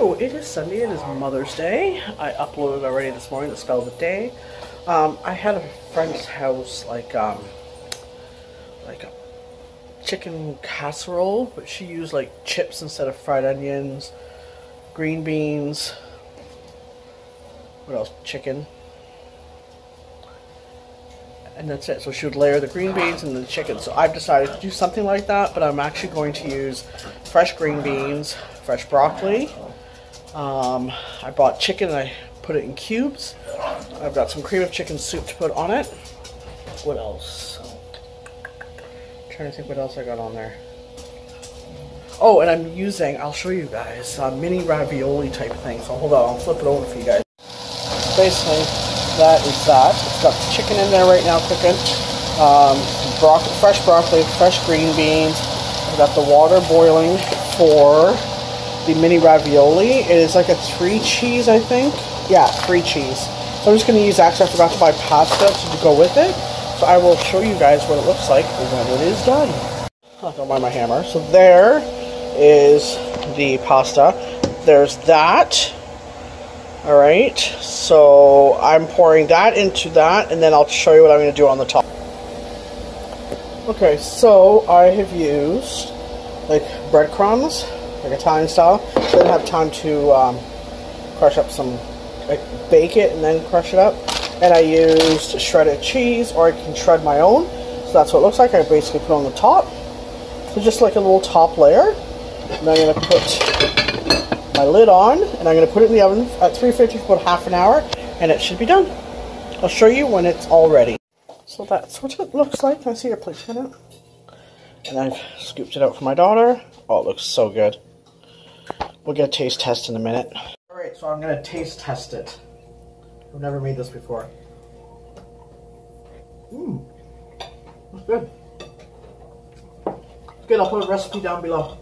So it is Sunday, it is Mother's Day. I uploaded already this morning the spell of the day. I had a friend's house like a chicken casserole, but she used like chips instead of fried onions, green beans, what else, chicken, and that's it. So she would layer the green beans and the chicken. So I've decided to do something like that, but I'm actually going to use fresh green beans, fresh broccoli. I bought chicken and I put it in cubes. I've got some cream of chicken soup to put on it. What else? I'm trying to think what else I got on there. Oh, and I'm using, I'll show you guys, mini ravioli type thing. So hold on, I'll flip it over for you guys. Basically, that is that. It's got the chicken in there right now cooking. Fresh broccoli, fresh green beans. I've got the water boiling for the mini ravioli. It is like a 3 cheese, I think. Yeah, 3 cheese. So I'm just going to use, actually I forgot to buy pasta to go with it. So I will show you guys what it looks like when it is done. Oh, don't mind my hammer. So there is the pasta. There's that. Alright, so I'm pouring that into that, and then I'll show you what I'm going to do on the top. Okay, so I have used like breadcrumbs, like Italian style. I didn't have time to crush up some, like bake it and then crush it up. And I used shredded cheese, or I can shred my own. So that's what it looks like. I basically put on the top. So just like a little top layer. And I'm going to put my lid on, and I'm going to put it in the oven at 350 for about half an hour, and it should be done. I'll show you when it's all ready. So that's what it looks like. Can I see your plate in it? And I've scooped it out for my daughter. Oh, it looks so good. We'll get a taste test in a minute. Alright, so I'm going to taste test it. I've never made this before. Mmm. That's good. It's good. I'll put a recipe down below.